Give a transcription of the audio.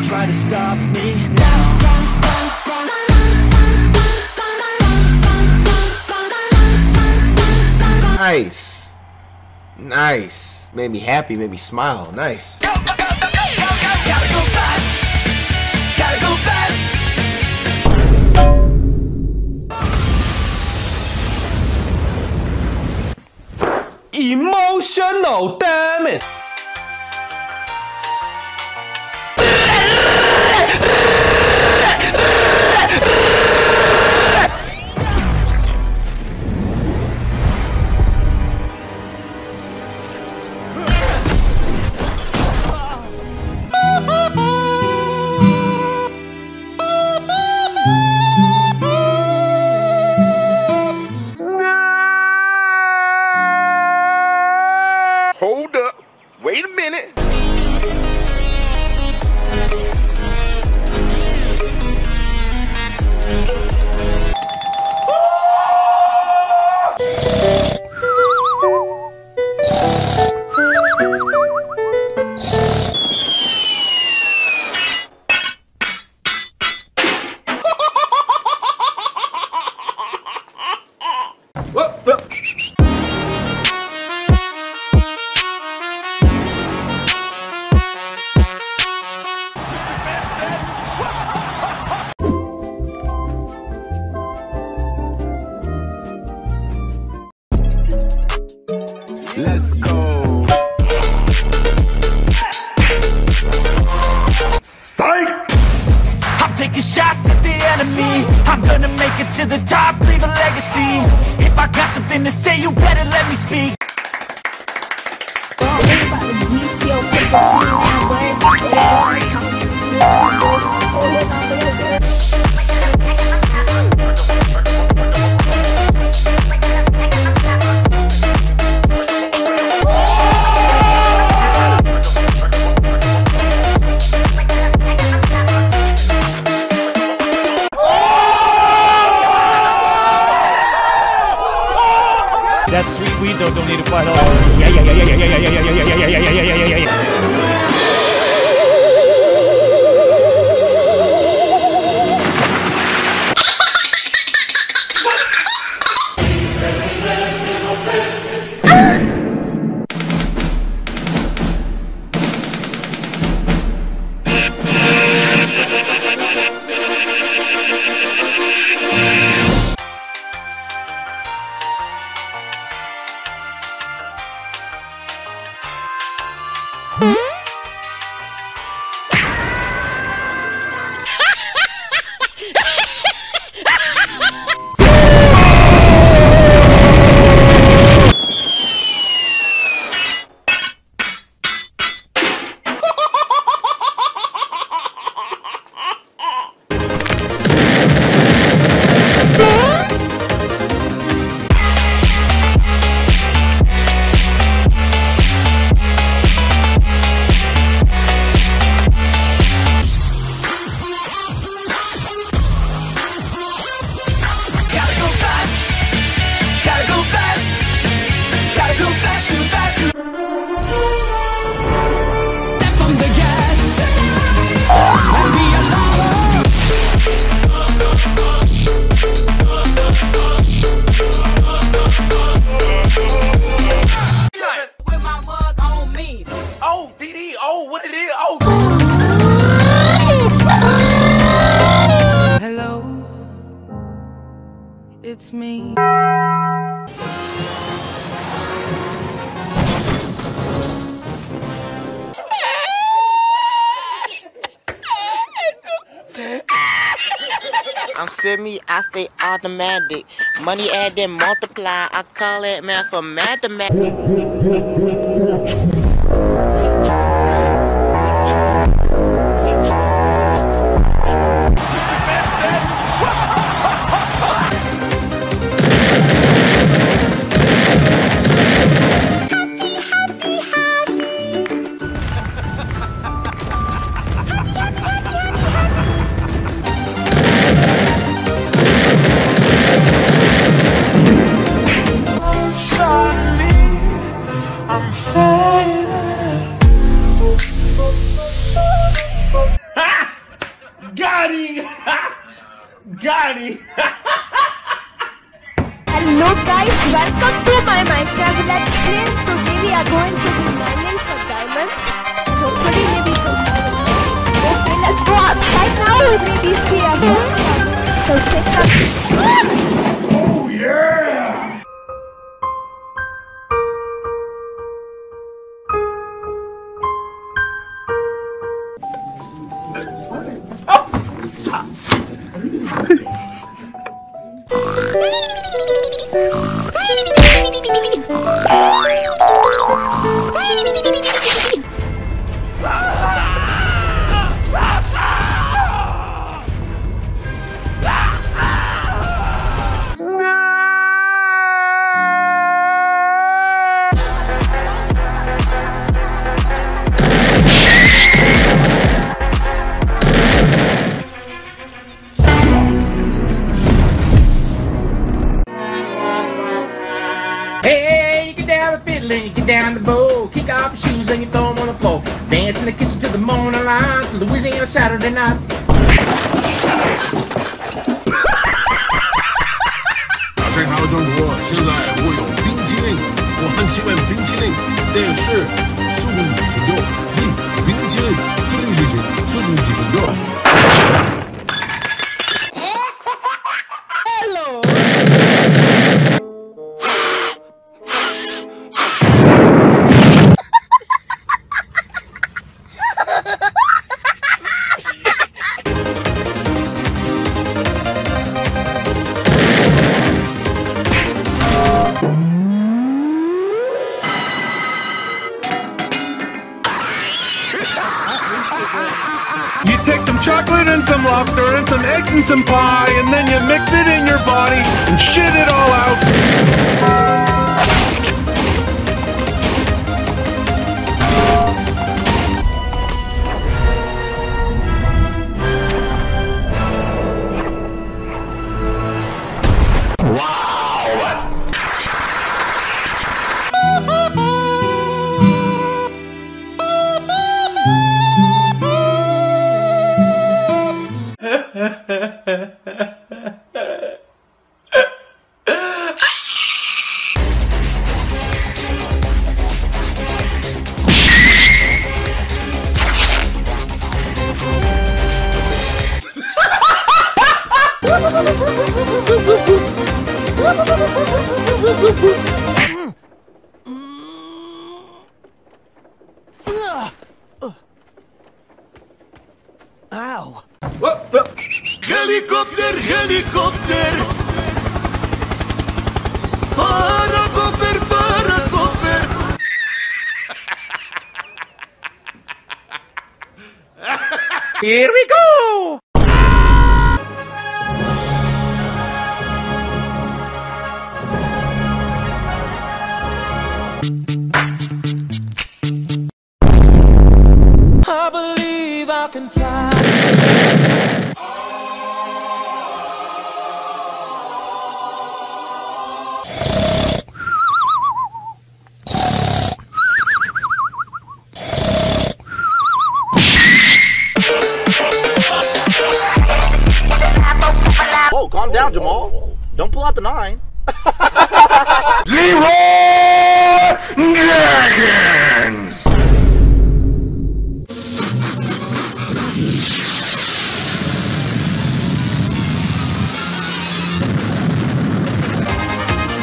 Don't try to stop me now. Nice. Nice. Made me happy, made me smile. Nice. Go, go, go, go, go, go, go. Gotta go fast. Gotta go fast. Emotional, damn it. Hold up, wait a minute. Let's go. Psych! I'm taking shots at the enemy. I'm gonna make it to the top, leave a legacy. If I got something to say, you better let me speak. That sweet weed though, don't need to fight off. It's me. I'm Simi, I stay automatic. Money add and multiply, I call it mathematics. I'm sorry. Gotti. Hello guys, welcome to my Minecraft let's play. Today we are going to be mining for diamonds and hopefully maybe some diamonds. Okay, let's go outside now. We maybe see a gold diamond. So take up. Oh yeah! Get down the bowl, kick off your shoes and you throw them on the floor. Dance in the kitchen till the morning light, Louisiana Saturday night. You take some chocolate and some lobster and some eggs and some pie, and then you mix it in your body and shit it all out. Ow. Helicopter, helicopter. Paracofer, paracofer. Here we go. I believe I can fly. Oh, calm down, Jamal. Don't pull out the 9. Leroy!